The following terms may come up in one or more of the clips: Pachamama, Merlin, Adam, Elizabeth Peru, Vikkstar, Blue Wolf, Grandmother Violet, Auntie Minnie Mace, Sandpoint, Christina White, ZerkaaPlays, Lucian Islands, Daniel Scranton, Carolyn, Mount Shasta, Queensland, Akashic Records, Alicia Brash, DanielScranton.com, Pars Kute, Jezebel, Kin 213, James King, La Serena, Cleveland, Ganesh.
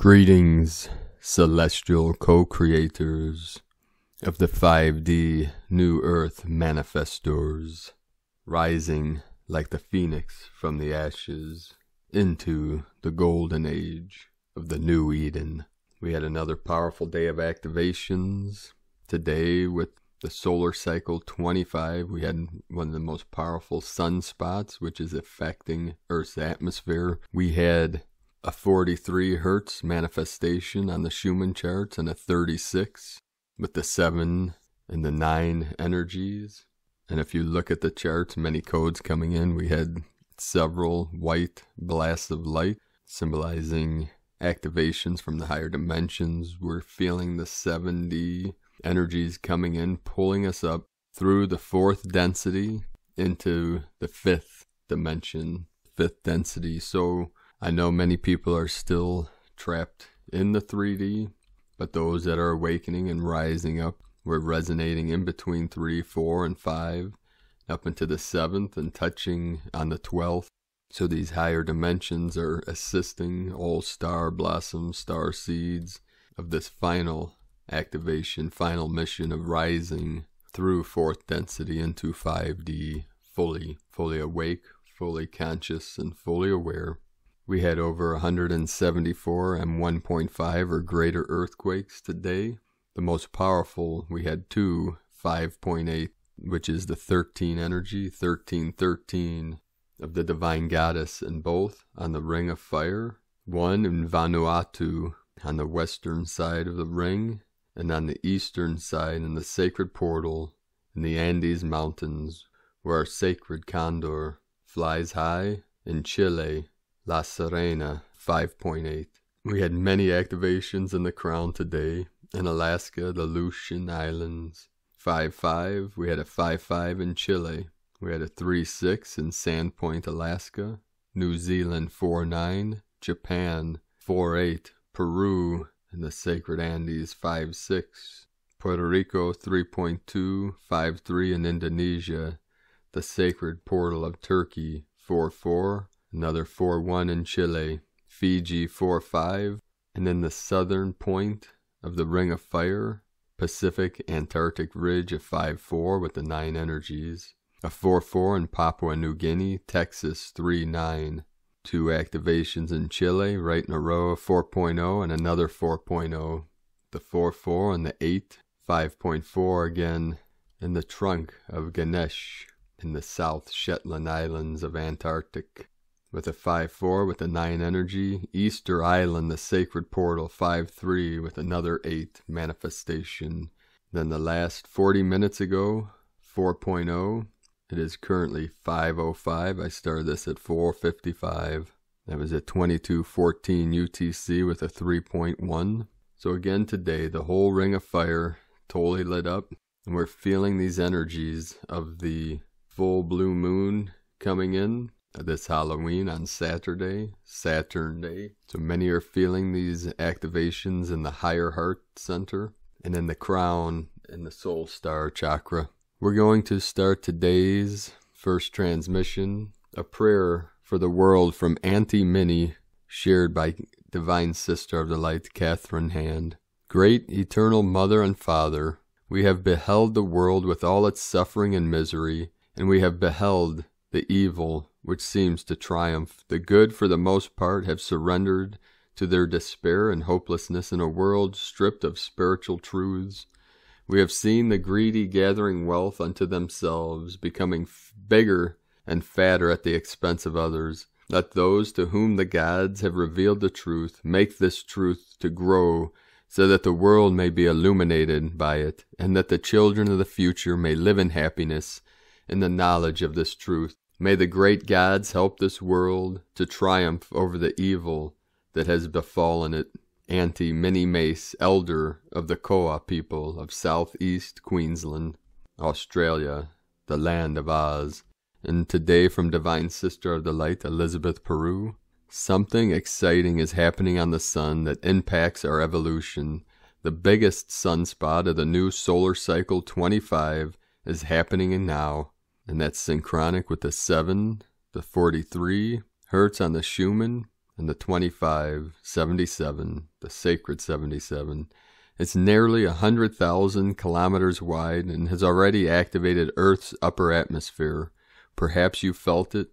Greetings, celestial co-creators of the 5D New Earth manifestors, rising like the phoenix from the ashes into the golden age of the New Eden. We had another powerful day of activations. Today, with the solar cycle 25, we had one of the most powerful sunspots, which is affecting Earth's atmosphere. We had a 43 Hertz manifestation on the Schumann charts and a 36 with the 7 and the 9 energies. And if you look at the charts, many codes coming in, we had several white blasts of light symbolizing activations from the higher dimensions. We're feeling the 7D energies coming in, pulling us up through the 4th density into the 5th dimension, 5th density. So I know many people are still trapped in the 3D, but those that are awakening and rising up, we're resonating in between 3, 4, and 5, up into the 7th and touching on the 12th. So these higher dimensions are assisting all star blossoms, star seeds of this final activation, final mission of rising through 4th density into 5D, fully awake, fully conscious, and fully aware. We had over 174 M1.5 or greater earthquakes today. The most powerful, we had two 5.8, which is the 13 energy, 1313 of the Divine Goddess, and both on the Ring of Fire. One in Vanuatu on the western side of the ring, and on the eastern side in the sacred portal in the Andes Mountains, where our sacred condor flies high in Chile. La Serena, 5.8. We had many activations in the crown today. In Alaska, the Lucian Islands, 5.5. We had a 5.5 in Chile. We had a 3.6 in Sandpoint, Alaska. New Zealand, 4.9. Japan, 4.8. Peru, in the Sacred Andes, 5.6. Puerto Rico, 3.2. 5.3 in Indonesia. The Sacred Portal of Turkey, 4.4. Another 4.1 in Chile, Fiji 4.5, and then the southern point of the Ring of Fire, Pacific Antarctic Ridge of 5.4 with the 9 energies, a 4.4 in Papua New Guinea, Texas 3.9, 2 activations in Chile right in a row, 4.0 and another 4.0, the 4.4 and the 8, 5.4 again in the trunk of Ganesh in the South Shetland Islands of Antarctic. With a 5.4 with a 9 energy, Easter Island, the sacred portal, 5.3 with another 8 manifestation. Then the last 40 minutes ago, 4.0, it is currently 5.05, I started this at 4.55. That was at 22.14 UTC with a 3.1. So again today, the whole Ring of Fire totally lit up, and we're feeling these energies of the full blue moon coming in. This Halloween on Saturday, Saturn Day. So many are feeling these activations in the higher heart center and in the crown and the soul star chakra. We're going to start today's first transmission, a prayer for the world from Auntie Minnie, shared by Divine Sister of the Light, Catherine Hand. Great Eternal Mother and Father, we have beheld the world with all its suffering and misery, and we have beheld the evil which seems to triumph. The good, for the most part, have surrendered to their despair and hopelessness in a world stripped of spiritual truths. We have seen the greedy gathering wealth unto themselves, becoming bigger and fatter at the expense of others. Let those to whom the gods have revealed the truth make this truth to grow, so that the world may be illuminated by it, and that the children of the future may live in happiness in the knowledge of this truth. May the great gods help this world to triumph over the evil that has befallen it. Auntie Minnie Mace, elder of the Koa people of southeast Queensland, Australia, the land of Oz. And today from Divine Sister of the Light, Elizabeth Peru, something exciting is happening on the sun that impacts our evolution. The biggest sunspot of the new solar cycle 25 is happening now. And that's synchronic with the 7, the 43 Hertz on the Schumann, and the 25, 77, the sacred 77. It's nearly 100,000 kilometers wide and has already activated Earth's upper atmosphere. Perhaps you felt it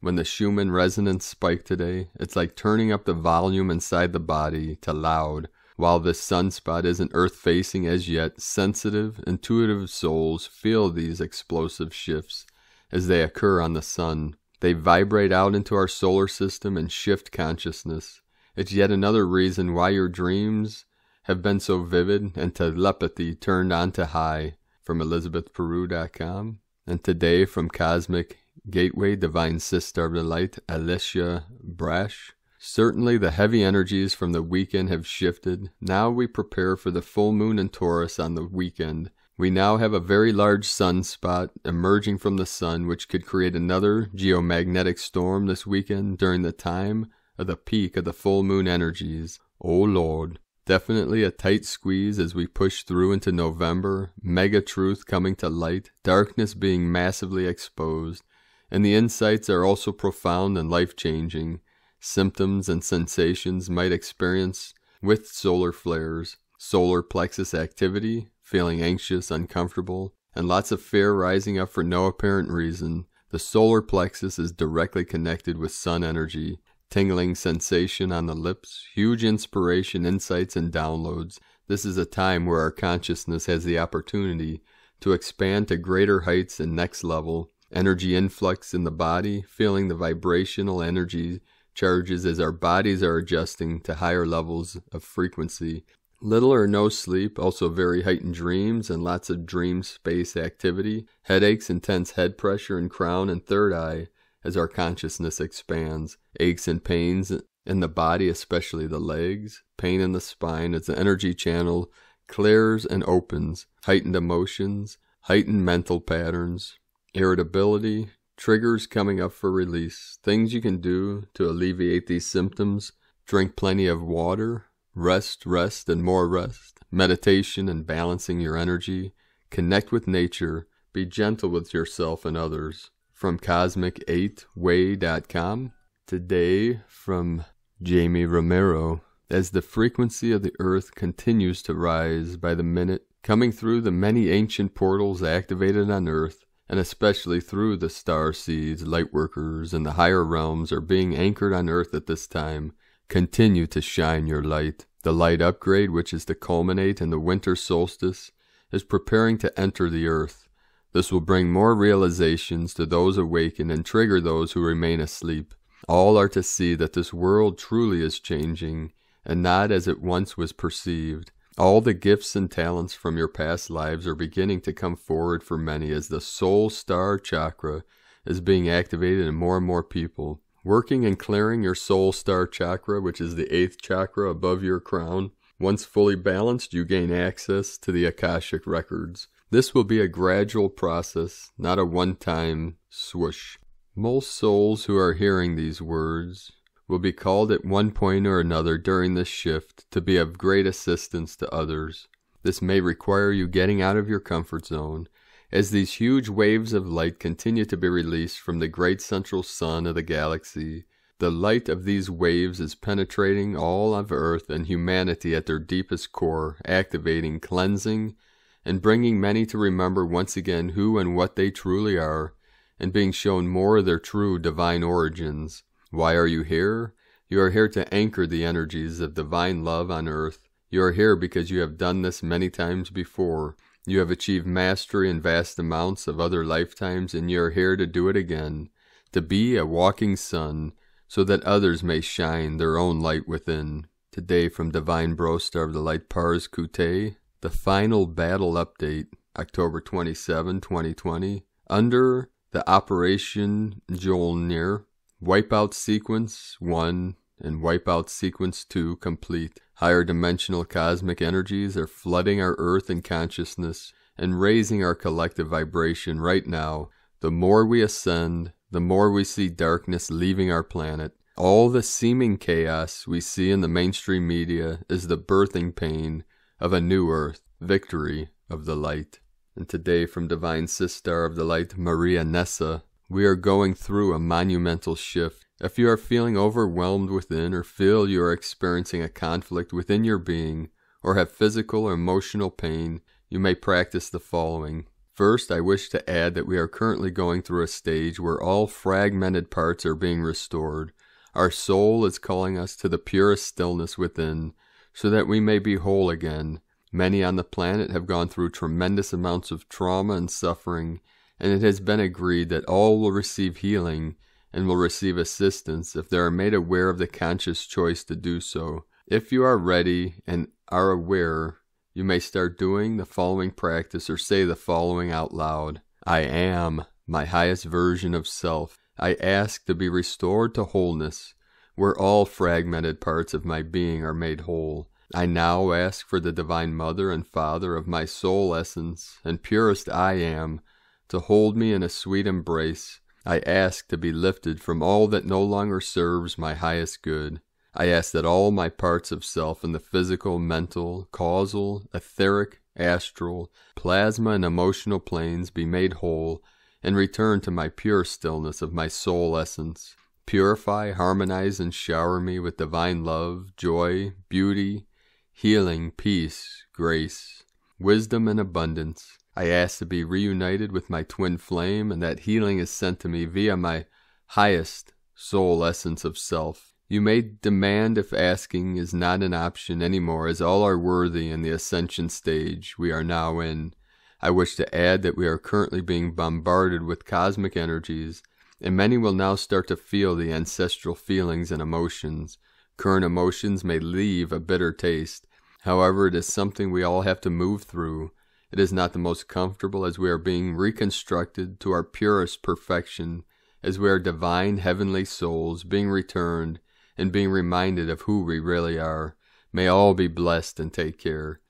when the Schumann resonance spiked today. It's like turning up the volume inside the body to loud. While this sunspot isn't Earth-facing as yet, sensitive, intuitive souls feel these explosive shifts as they occur on the sun. They vibrate out into our solar system and shift consciousness. It's yet another reason why your dreams have been so vivid and telepathy turned on to high. From ElizabethPeru.com. And today from Cosmic Gateway, Divine Sister of the Light, Alicia Brash. Certainly the heavy energies from the weekend have shifted. Now we prepare for the full moon in Taurus on the weekend. We now have a very large sunspot emerging from the sun, which could create another geomagnetic storm this weekend during the time of the peak of the full moon energies. Oh Lord. Definitely a tight squeeze as we push through into November, mega truth coming to light, darkness being massively exposed, and the insights are also profound and life-changing. Symptoms and sensations might experience with solar flares, solar plexus activity, feeling anxious, uncomfortable, and lots of fear rising up for no apparent reason. The solar plexus is directly connected with sun energy. Tingling sensation on the lips, huge inspiration, insights, and downloads. This is a time where our consciousness has the opportunity to expand to greater heights and next level. Energy influx in the body, feeling the vibrational energy charges as our bodies are adjusting to higher levels of frequency. Little or no sleep, also very heightened dreams and lots of dream space activity. Headaches, intense head pressure and crown and third eye. As our consciousness expands, aches and pains in the body, especially the legs, pain in the spine as the energy channel clears and opens, heightened emotions, heightened mental patterns, irritability, triggers coming up for release, things you can do to alleviate these symptoms, drink plenty of water, rest, and more rest, meditation and balancing your energy, connect with nature, be gentle with yourself and others. From Cosmic8way.com. Today from Jamie Romero. As the frequency of the Earth continues to rise by the minute, coming through the many ancient portals activated on Earth, and especially through the star seeds, lightworkers, and the higher realms are being anchored on Earth at this time. Continue to shine your light. The light upgrade, which is to culminate in the winter solstice, is preparing to enter the Earth. This will bring more realizations to those awakened and trigger those who remain asleep. All are to see that this world truly is changing, and not as it once was perceived. All the gifts and talents from your past lives are beginning to come forward for many as the soul star chakra is being activated in more and more people. Working and clearing your soul star chakra, which is the 8th chakra above your crown, once fully balanced, you gain access to the Akashic Records. This will be a gradual process, not a one-time swoosh. Most souls who are hearing these words will be called at one point or another during this shift to be of great assistance to others. This may require you getting out of your comfort zone, as these huge waves of light continue to be released from the great central sun of the galaxy. The light of these waves is penetrating all of Earth and humanity at their deepest core, activating, cleansing, and bringing many to remember once again who and what they truly are, and being shown more of their true divine origins. Why are you here? You are here to anchor the energies of divine love on Earth. You are here because you have done this many times before. You have achieved mastery in vast amounts of other lifetimes, and you are here to do it again, to be a walking sun, so that others may shine their own light within. Today from Divine Bro Star of the Light, Pars Kute. The Final Battle Update, October 27, 2020, under the Operation Mjolnir, Wipeout Sequence 1 and Wipeout Sequence 2 complete. Higher dimensional cosmic energies are flooding our Earth and consciousness and raising our collective vibration right now. The more we ascend, the more we see darkness leaving our planet. All the seeming chaos we see in the mainstream media is the birthing pain of a new Earth, victory of the light. And today from Divine Sister of the Light, Maria Nessa. We are going through a monumental shift. If you are feeling overwhelmed within or feel you are experiencing a conflict within your being or have physical or emotional pain, you may practice the following. First, I wish to add that we are currently going through a stage where all fragmented parts are being restored. Our soul is calling us to the purest stillness within, so that we may be whole again. Many on the planet have gone through tremendous amounts of trauma and suffering, and it has been agreed that all will receive healing and will receive assistance if they are made aware of the conscious choice to do so. If you are ready and are aware, you may start doing the following practice or say the following out loud. I am my highest version of self. I ask to be restored to wholeness, where all fragmented parts of my being are made whole. I now ask for the Divine Mother and Father of my soul essence and purest I am to hold me in a sweet embrace. I ask to be lifted from all that no longer serves my highest good. I ask that all my parts of self in the physical, mental, causal, etheric, astral, plasma, and emotional planes be made whole and return to my pure stillness of my soul essence. Purify, harmonize, and shower me with divine love, joy, beauty, healing, peace, grace, wisdom, and abundance. I ask to be reunited with my twin flame and that healing is sent to me via my highest soul essence of self. You may demand if asking is not an option anymore, as all are worthy in the ascension stage we are now in. I wish to add that we are currently being bombarded with cosmic energies, and many will now start to feel the ancestral feelings and emotions. Current emotions may leave a bitter taste. However, it is something we all have to move through. It is not the most comfortable, as we are being reconstructed to our purest perfection, as we are divine heavenly souls being returned and being reminded of who we really are. May all be blessed and take care.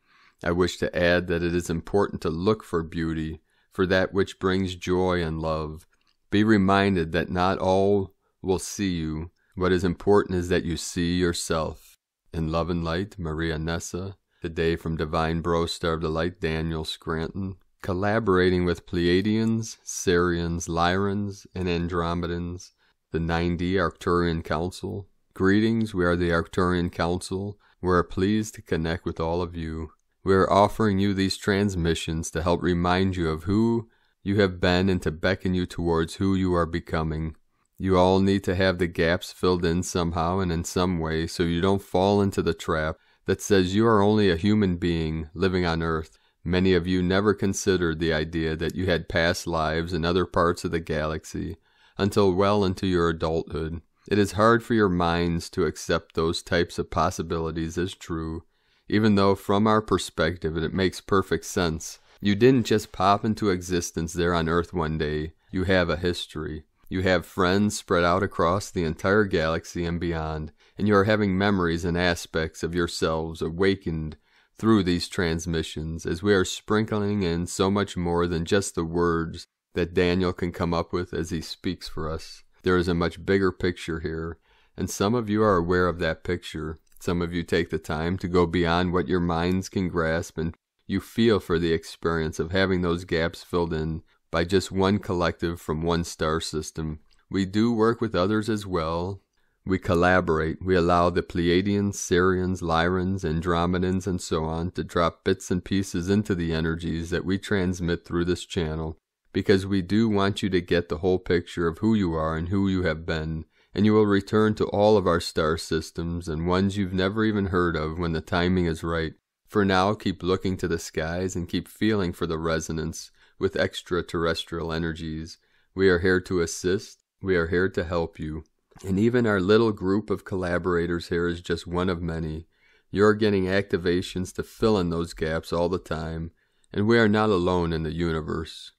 I wish to add that it is important to look for beauty, for that which brings joy and love. Be reminded that not all will see you. What is important is that you see yourself. In love and light, Maria Nessa. Today from Divine Bro, Star of the Light, Daniel Scranton. Collaborating with Pleiadians, Syrians, Lyrans, and Andromedans. The 9D Arcturian Council. Greetings, we are the Arcturian Council. We are pleased to connect with all of you. We are offering you these transmissions to help remind you of who you have been and to beckon you towards who you are becoming. You all need to have the gaps filled in somehow and in some way, so you don't fall into the trap that says you are only a human being living on Earth. Many of you never considered the idea that you had past lives in other parts of the galaxy until well into your adulthood. It is hard for your minds to accept those types of possibilities as true, even though from our perspective it makes perfect sense. You didn't just pop into existence there on Earth one day. You have a history. You have friends spread out across the entire galaxy and beyond, and you are having memories and aspects of yourselves awakened through these transmissions, as we are sprinkling in so much more than just the words that Daniel can come up with as he speaks for us. There is a much bigger picture here, and some of you are aware of that picture. Some of you take the time to go beyond what your minds can grasp, and you feel for the experience of having those gaps filled in by just one collective from one star system. We do work with others as well. We collaborate. We allow the Pleiadians, Syrians, Lyrans, Andromedans, and so on to drop bits and pieces into the energies that we transmit through this channel, because we do want you to get the whole picture of who you are and who you have been, and you will return to all of our star systems and ones you've never even heard of when the timing is right. For now, keep looking to the skies and keep feeling for the resonance with extraterrestrial energies. We are here to assist. We are here to help you. And even our little group of collaborators here is just one of many. You're getting activations to fill in those gaps all the time, and we are not alone in the universe.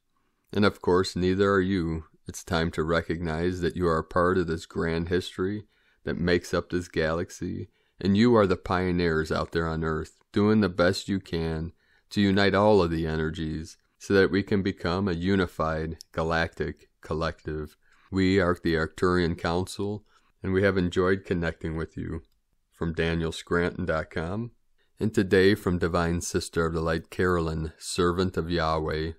And of course, neither are you. It's time to recognize that you are a part of this grand history that makes up this galaxy, and you are the pioneers out there on Earth, doing the best you can to unite all of the energies so that we can become a unified galactic collective. We are the Arcturian Council, and we have enjoyed connecting with you. From DanielScranton.com. And today from Divine Sister of the Light Carolyn, Servant of Yahweh.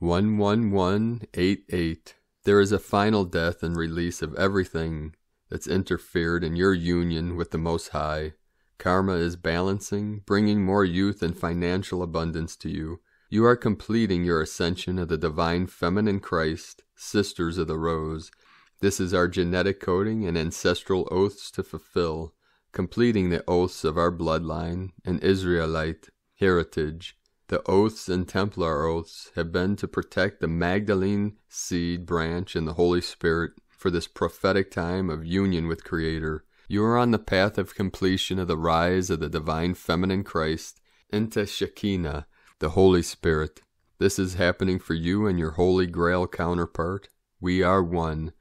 11188 There is a final death and release of everything that's interfered in your union with the Most High. Karma is balancing, bringing more youth and financial abundance to you. You are completing your ascension of the Divine Feminine Christ, Sisters of the Rose. This is our genetic coding and ancestral oaths to fulfill, completing the oaths of our bloodline and Israelite heritage. The oaths and Templar oaths have been to protect the Magdalene seed branch and the Holy Spirit for this prophetic time of union with Creator. You are on the path of completion of the rise of the Divine Feminine Christ into Shekinah, the Holy Spirit. This is happening for you and your Holy Grail counterpart. We are one.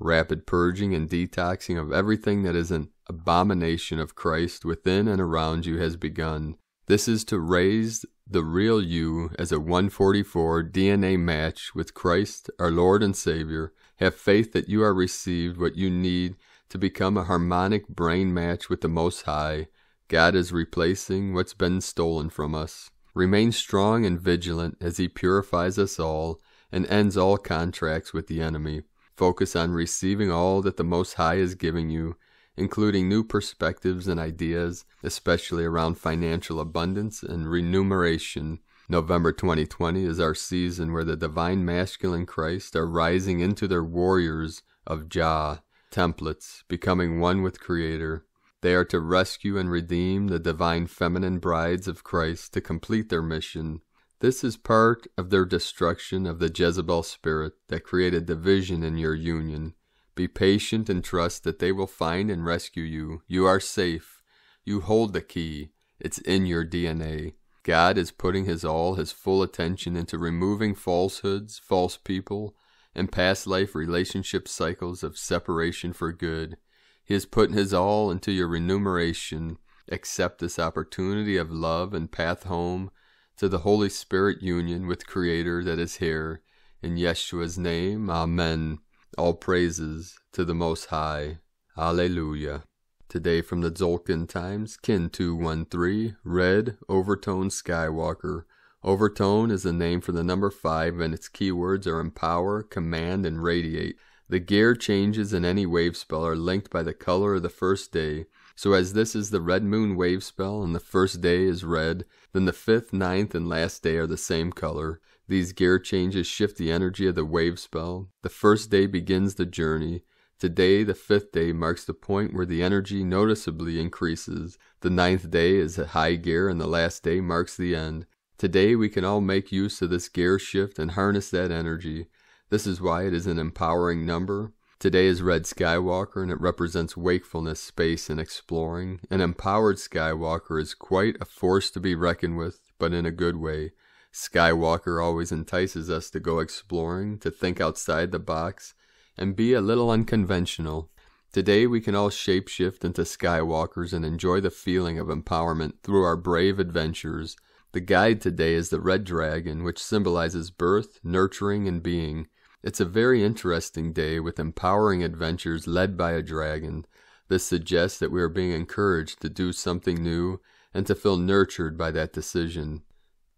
Rapid purging and detoxing of everything that is an abomination of Christ within and around you has begun. This is to raise the real you as a 144 DNA match with Christ, our Lord and Savior. Have faith that you are received what you need to become a harmonic brain match with the Most High. God is replacing what's been stolen from us. Remain strong and vigilant as he purifies us all and ends all contracts with the enemy. Focus on receiving all that the Most High is giving you, including new perspectives and ideas, especially around financial abundance and remuneration. November 2020 is our season where the Divine Masculine Christ are rising into their warriors of Jah templates, becoming one with Creator. They are to rescue and redeem the divine feminine brides of Christ to complete their mission. This is part of their destruction of the Jezebel spirit that created division in your union. Be patient and trust that they will find and rescue you. You are safe. You hold the key. It's in your DNA. God is putting his all, his full attention into removing falsehoods, false people, and past life relationship cycles of separation for good. He has put his all into your remuneration. Accept this opportunity of love and path home to the Holy Spirit union with Creator that is here. In Yeshua's name, Amen. All praises to the Most High. Alleluia. Today from the Dzogchen Times, Kin 213, Red Overtone Skywalker. Overtone is the name for the number 5, and its keywords are empower, command, and radiate. The gear changes in any wave spell are linked by the color of the first day. So as this is the Red Moon wave spell and the first day is red, then the 5th, 9th, and last day are the same color. These gear changes shift the energy of the wave spell. The first day begins the journey. Today, the 5th day marks the point where the energy noticeably increases. The 9th day is a high gear and the last day marks the end. Today, we can all make use of this gear shift and harness that energy. This is why it is an empowering number. Today is Red Skywalker, and it represents wakefulness, space, and exploring. An empowered Skywalker is quite a force to be reckoned with, but in a good way. Skywalker always entices us to go exploring, to think outside the box, and be a little unconventional. Today we can all shapeshift into Skywalkers and enjoy the feeling of empowerment through our brave adventures. The guide today is the Red Dragon, which symbolizes birth, nurturing, and being. It's a very interesting day with empowering adventures led by a dragon. This suggests that we are being encouraged to do something new and to feel nurtured by that decision.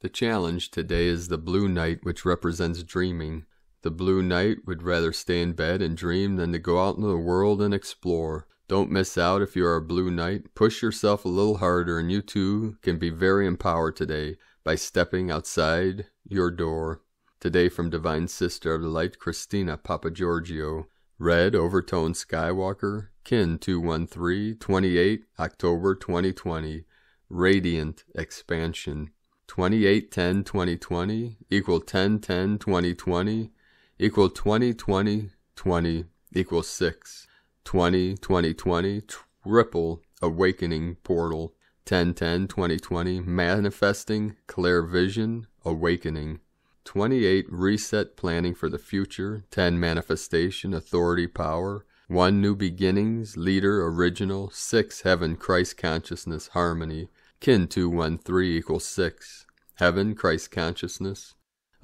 The challenge today is the Blue Knight, which represents dreaming. The Blue Knight would rather stay in bed and dream than to go out into the world and explore. Don't miss out if you are a Blue Knight. Push yourself a little harder and you too can be very empowered today by stepping outside your door. Today from Divine Sister of the Light, Christina Papagiorgio. Red Overtone Skywalker, Kin 213, 28 October 2020. Radiant Expansion. 28-10-2020 equal 10-10-2020 equal 20-20-20 equal 6. 20-20-20 Triple Awakening Portal. 10-10-2020 Manifesting Clairvision Awakening. 28 Reset Planning for the Future. 10 Manifestation Authority Power. 1 New Beginnings Leader Original. 6 Heaven Christ Consciousness Harmony. Kin 213 equals 6. Heaven Christ Consciousness.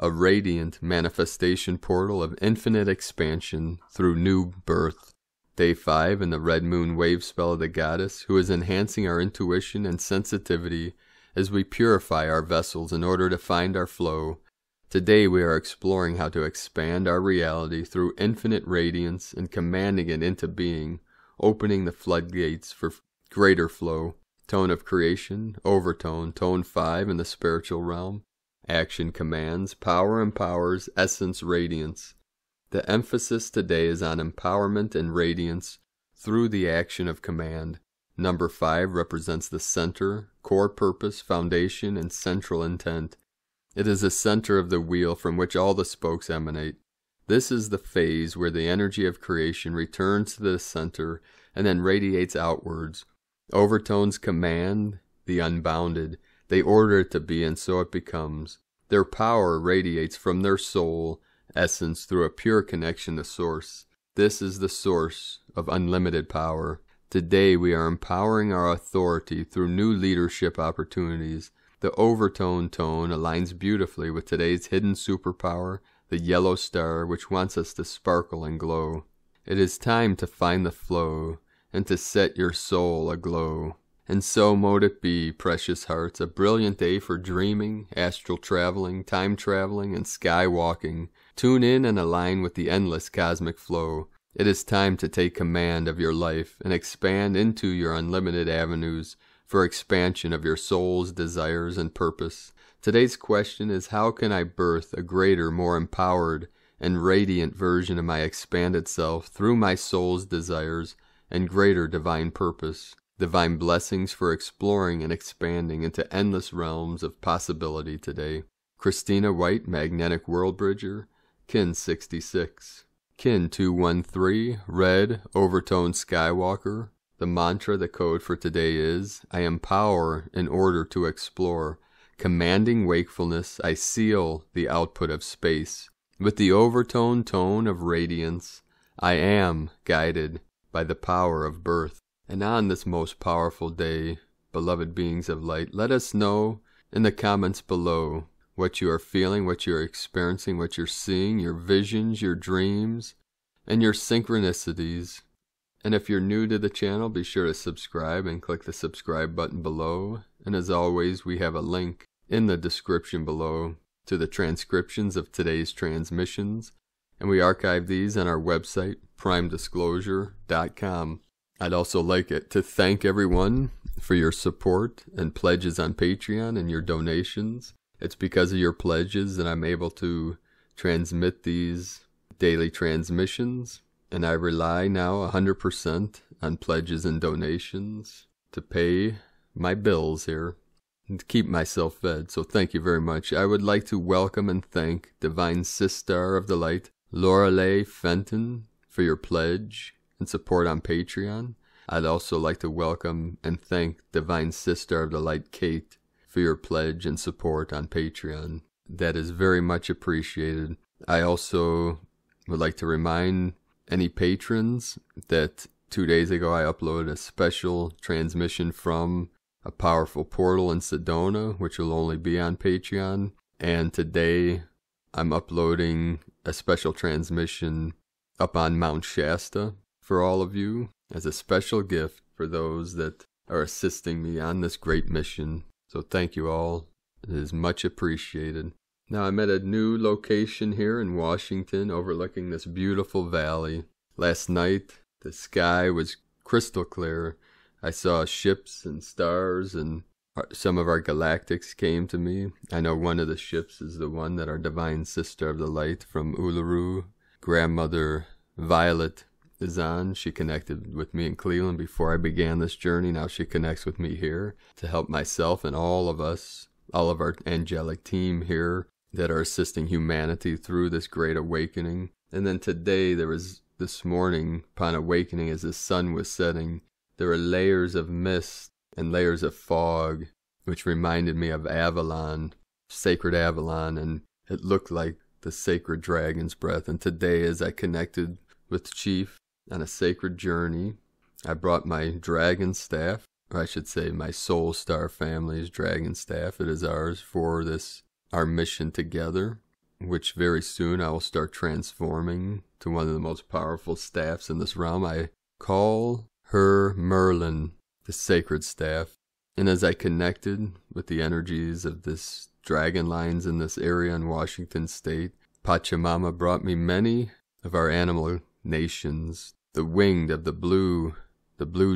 A radiant manifestation portal of infinite expansion through new birth. Day 5 in the Red Moon wave spell of the Goddess, who is enhancing our intuition and sensitivity as we purify our vessels in order to find our flow. Today we are exploring how to expand our reality through infinite radiance and commanding it into being, opening the floodgates for greater flow, tone of creation, overtone, tone 5 in the spiritual realm, action commands, power empowers, essence radiance. The emphasis today is on empowerment and radiance through the action of command. Number 5 represents the center, core purpose, foundation, and central intent. It is the center of the wheel from which all the spokes emanate. This is the phase where the energy of creation returns to the center and then radiates outwards. Overtones command the unbounded. They order it to be, and so it becomes. Their power radiates from their soul essence through a pure connection to source. This is the source of unlimited power. Today we are empowering our authority through new leadership opportunities. The overtone tone aligns beautifully with today's hidden superpower, the yellow star, which wants us to sparkle and glow. It is time to find the flow and to set your soul aglow. And so mote it be, precious hearts, a brilliant day for dreaming, astral traveling, time traveling, and sky walking. Tune in and align with the endless cosmic flow. It is time to take command of your life and expand into your unlimited avenues for expansion of your soul's desires and purpose. Today's question is, how can I birth a greater, more empowered, and radiant version of my expanded self through my soul's desires and greater divine purpose? Divine blessings for exploring and expanding into endless realms of possibility today. Christina White, Magnetic World Bridger, Kin 66. Kin 213, Red Overtone Skywalker. The mantra, the code for today is, I empower in order to explore. Commanding wakefulness, I seal the output of space. With the overtone tone of radiance, I am guided by the power of birth. And on this most powerful day, beloved beings of light, let us know in the comments below what you are feeling, what you are experiencing, what you're seeing, your visions, your dreams, and your synchronicities. And if you're new to the channel, be sure to subscribe and click the subscribe button below. And as always, we have a link in the description below to the transcriptions of today's transmissions. And we archive these on our website, primedisclosure.com. I'd also like it to thank everyone for your support and pledges on Patreon and your donations. It's because of your pledges that I'm able to transmit these daily transmissions, and I rely now 100% on pledges and donations to pay my bills here and to keep myself fed. So thank you very much. I would like to welcome and thank Divine Sister of the Light, Lorelei Fenton, for your pledge and support on Patreon. I'd also like to welcome and thank Divine Sister of the Light Kate for your pledge and support on Patreon. That is very much appreciated. I also would like to remind any patrons that 2 days ago I uploaded a special transmission from a powerful portal in Sedona, which will only be on Patreon. And today I'm uploading a special transmission up on Mount Shasta for all of you as a special gift for those that are assisting me on this great mission. So thank you all. It is much appreciated. Now I'm at a new location here in Washington overlooking this beautiful valley. Last night the sky was crystal clear. I saw ships and stars, and some of our galactics came to me. I know one of the ships is the one that our Divine Sister of the Light from Uluru, Grandmother Violet, is on. She connected with me in Cleveland before I began this journey. Now she connects with me here to help myself and all of us, all of our angelic team here that are assisting humanity through this great awakening. And then today, there was this morning, upon awakening as the sun was setting, there were layers of mist and layers of fog, which reminded me of Avalon, sacred Avalon, and it looked like the sacred dragon's breath. And today, as I connected with Chief on a sacred journey, I brought my dragon staff, or I should say my Soul Star family's dragon staff. It is ours for this, our mission together, which very soon I will start transforming to one of the most powerful staffs in this realm. I call her Merlin, the sacred staff. And as I connected with the energies of this dragon lines in this area in Washington state. Pachamama brought me many of our animal nations, the winged of the blue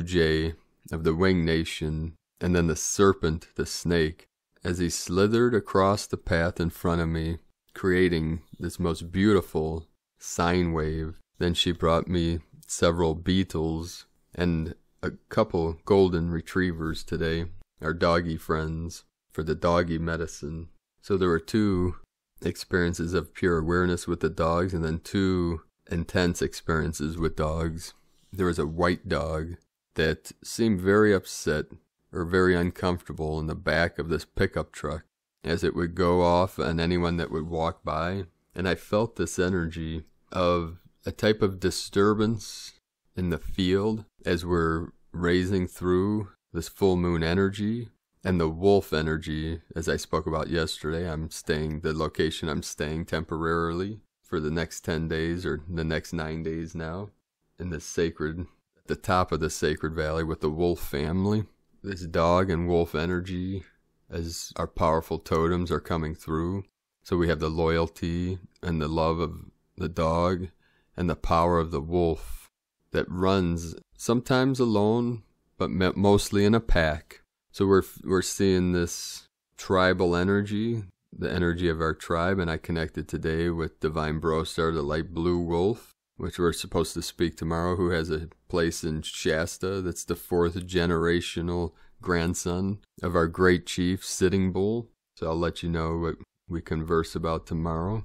jay of the winged nation, and then the serpent, the snake, as he slithered across the path in front of me, creating this most beautiful sine wave. Then she brought me several beetles and a couple golden retrievers today, our doggy friends, for the doggy medicine. So there were two experiences of pure awareness with the dogs, and then two intense experiences with dogs. There was a white dog that seemed very upset or very uncomfortable in the back of this pickup truck as it would go off on anyone that would walk by. And I felt this energy of a type of disturbance in the field as we're raising through this full moon energy, and the wolf energy, as I spoke about yesterday. I'm staying, the location I'm staying temporarily for the next 10 days or the next 9 days now, in this sacred, at the top of the sacred valley with the wolf family. This dog and wolf energy as our powerful totems are coming through. So we have the loyalty and the love of the dog and the power of the wolf that runs sometimes alone, but mostly in a pack. So we're seeing this tribal energy, the energy of our tribe, and I connected today with Divine Brostar, the light blue wolf, which we're supposed to speak tomorrow, who has a place in Shasta. That's the fourth generational grandson of our great chief, Sitting Bull. So I'll let you know what we converse about tomorrow,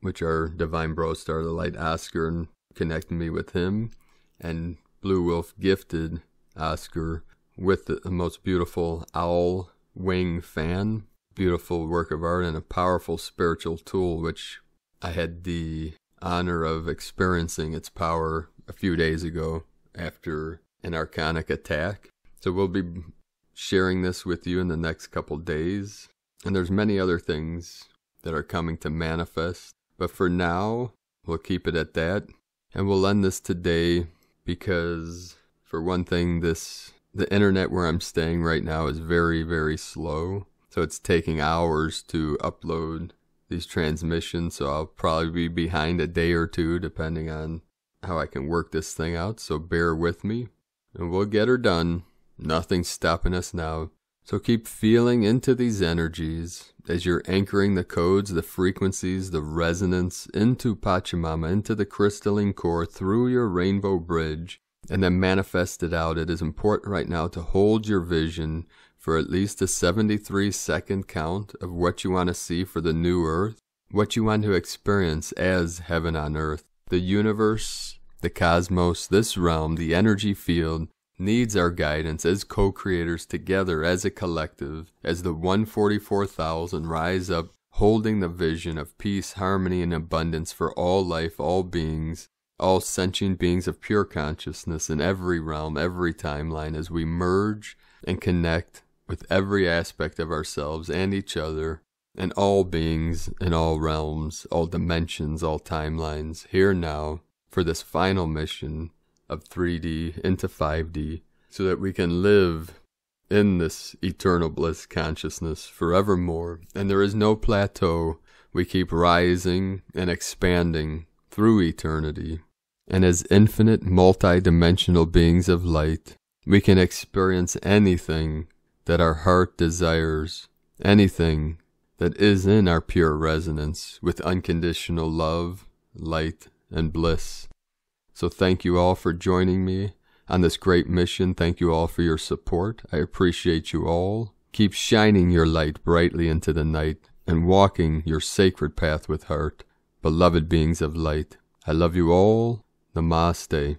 which are Divine Brostar, the light Oscar, and connecting me with him. And Blue Wolf gifted Oscar with the most beautiful owl wing fan, beautiful work of art, and a powerful spiritual tool, which I had the honor of experiencing its power a few days ago after an archonic attack. So we'll be sharing this with you in the next couple days, and there's many other things that are coming to manifest, but for now we'll keep it at that, and we'll end this today because, for one thing, the internet where I'm staying right now is very, very slow, so it's taking hours to upload these transmissions, so I'll probably be behind a day or two depending on how I can work this thing out, so bear with me, and we'll get her done. Nothing's stopping us now, so keep feeling into these energies as you're anchoring the codes, the frequencies, the resonance into Pachamama, into the crystalline core through your rainbow bridge, and then manifest it out. It is important right now to hold your vision for at least a 73-second count of what you want to see for the new earth, what you want to experience as heaven on earth. The universe, the cosmos, this realm, the energy field needs our guidance as co-creators together as a collective, as the 144,000 rise up, holding the vision of peace, harmony, and abundance for all life, all beings, all sentient beings of pure consciousness in every realm, every timeline, as we merge and connect with every aspect of ourselves and each other, and all beings in all realms, all dimensions, all timelines, here now, for this final mission of 3D into 5D, so that we can live in this eternal bliss consciousness forevermore. And there is no plateau. We keep rising and expanding through eternity. And as infinite multi-dimensional beings of light, we can experience anything that our heart desires, anything that is in our pure resonance with unconditional love, light, and bliss. So thank you all for joining me on this great mission. Thank you all for your support. I appreciate you all. Keep shining your light brightly into the night and walking your sacred path with heart. Beloved beings of light, I love you all. Namaste.